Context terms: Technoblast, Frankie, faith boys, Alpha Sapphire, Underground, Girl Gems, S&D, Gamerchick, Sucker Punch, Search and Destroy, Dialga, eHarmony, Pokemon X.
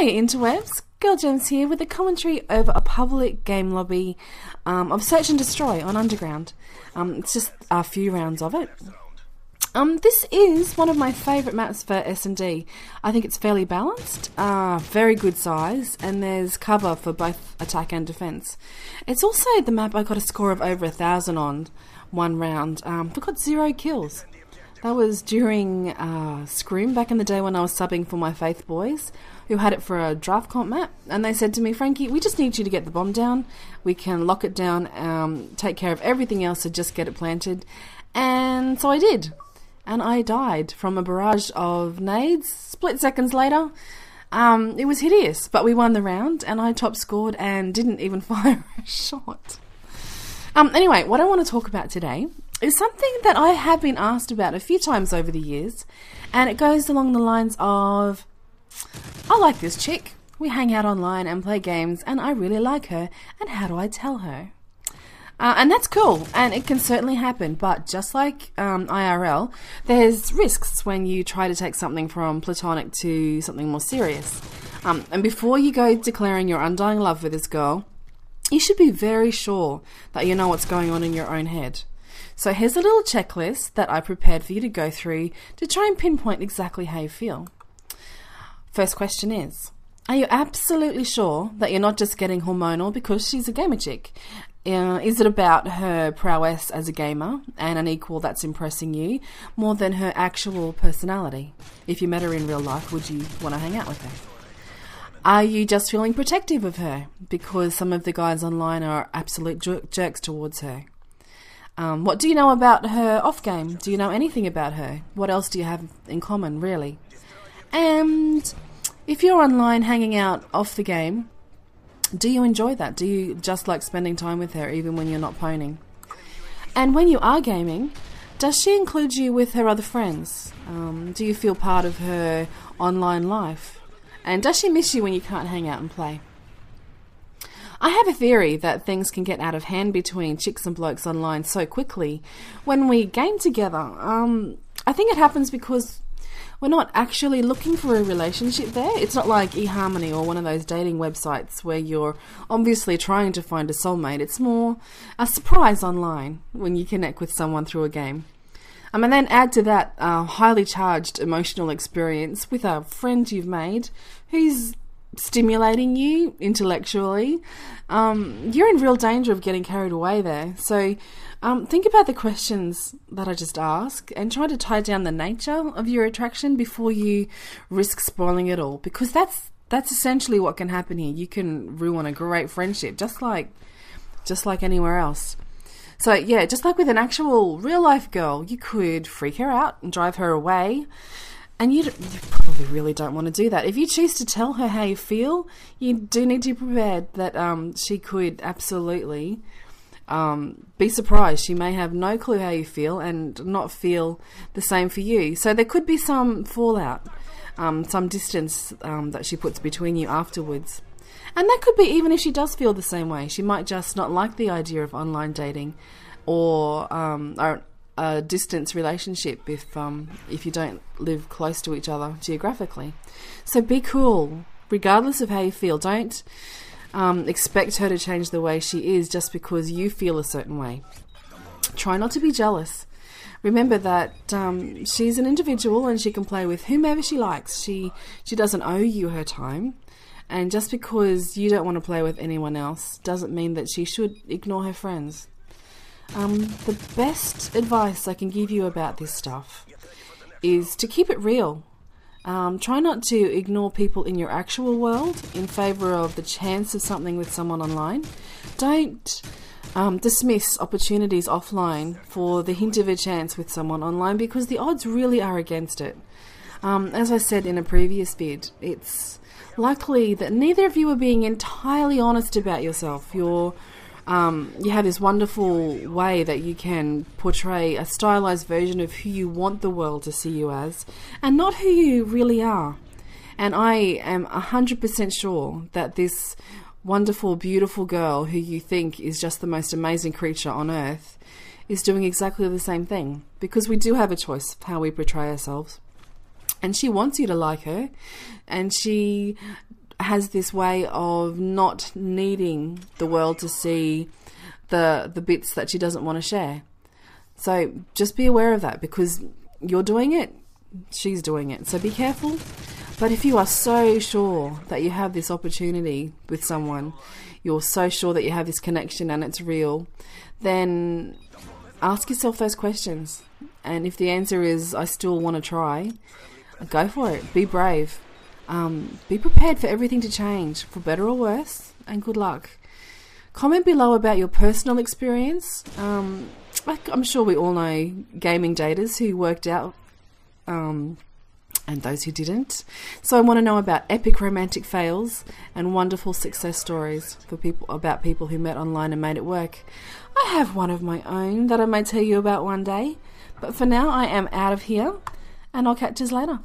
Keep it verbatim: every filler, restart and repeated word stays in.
Hi interwebs, Girl Gems here with a commentary over a public game lobby um, of Search and Destroy on Underground. Um, it's just a few rounds of it. Um, this is one of my favourite maps for S and D. I think it's fairly balanced, uh, very good size, and there's cover for both attack and defence. It's also the map I got a score of over a thousand on one round, um, but got zero kills. That was during uh, Scream back in the day when I was subbing for my Faith Boys, who had it for a draft comp map, and they said to me, "Frankie, we just need you to get the bomb down. We can lock it down, um, take care of everything else, and just get it planted." And so I did, and I died from a barrage of nades. Split seconds later, um, it was hideous, but we won the round, and I top scored and didn't even fire a shot. Um, anyway, what I want to talk about today is something that I have been asked about a few times over the years, and it goes along the lines of, I like this chick, we hang out online and play games, and I really like her, and how do I tell her? Uh, and that's cool, and it can certainly happen, but just like um, I R L, there's risks when you try to take something from platonic to something more serious. Um, and before you go declaring your undying love for this girl, you should be very sure that you know what's going on in your own head. So here's a little checklist that I prepared for you to go through to try and pinpoint exactly how you feel. First question is, are you absolutely sure that you're not just getting hormonal because she's a gamer chick? Uh, is it about her prowess as a gamer and an equal that's impressing you more than her actual personality? If you met her in real life, would you want to hang out with her? Are you just feeling protective of her because some of the guys online are absolute jer- jerks towards her? Um, what do you know about her off-game? Do you know anything about her? What else do you have in common, really? And if you're online hanging out off the game, do you enjoy that? Do you just like spending time with her even when you're not poning? And when you are gaming, does she include you with her other friends? Um, do you feel part of her online life? And does she miss you when you can't hang out and play? I have a theory that things can get out of hand between chicks and blokes online so quickly when we game together. Um, I think it happens because we're not actually looking for a relationship there. It's not like eHarmony or one of those dating websites where you're obviously trying to find a soulmate. It's more a surprise online when you connect with someone through a game. Um, and then add to that a highly charged emotional experience with a friend you've made who's stimulating you intellectually. Um, you're in real danger of getting carried away there. So um, think about the questions that I just asked and try to tie down the nature of your attraction before you risk spoiling it all, because that's that's essentially what can happen here. You can ruin a great friendship just like just like anywhere else. So yeah, just like with an actual real life girl, you could freak her out and drive her away. And you, you probably really don't want to do that. If you choose to tell her how you feel, you do need to be prepared that um, she could absolutely um, be surprised. She may have no clue how you feel and not feel the same for you. So there could be some fallout, um, some distance um, that she puts between you afterwards. And that could be even if she does feel the same way. She might just not like the idea of online dating or... Um, or a distance relationship if um, if you don't live close to each other geographically. So be cool, regardless of how you feel. Don't um, expect her to change the way she is just because you feel a certain way. Try not to be jealous. Remember that um, she's an individual and she can play with whomever she likes. She she doesn't owe you her time. And just because you don't want to play with anyone else doesn't mean that she should ignore her friends. Um, the best advice I can give you about this stuff is to keep it real. Um, try not to ignore people in your actual world in favor of the chance of something with someone online. Don't um, dismiss opportunities offline for the hint of a chance with someone online, because the odds really are against it. Um, as I said in a previous vid, it's likely that neither of you are being entirely honest about yourself. You're Um, you have this wonderful way that you can portray a stylized version of who you want the world to see you as, and not who you really are. And I am one hundred percent sure that this wonderful, beautiful girl who you think is just the most amazing creature on earth is doing exactly the same thing, because we do have a choice of how we portray ourselves. And she wants you to like her, and she has this way of not needing the world to see the the bits that she doesn't want to share. So just be aware of that, because you're doing it, she's doing it, so be careful. But if you are so sure that you have this opportunity with someone, you're so sure that you have this connection and it's real, then ask yourself those questions. And if the answer is, I still want to try, go for it. Be brave. Um, be prepared for everything to change, for better or worse, and good luck. Comment below about your personal experience. Um, I'm sure we all know gaming daters who worked out... Um, and those who didn't. So I want to know about epic romantic fails and wonderful success stories for people, about people who met online and made it work. I have one of my own that I may tell you about one day, but for now I am out of here, and I'll catch you later.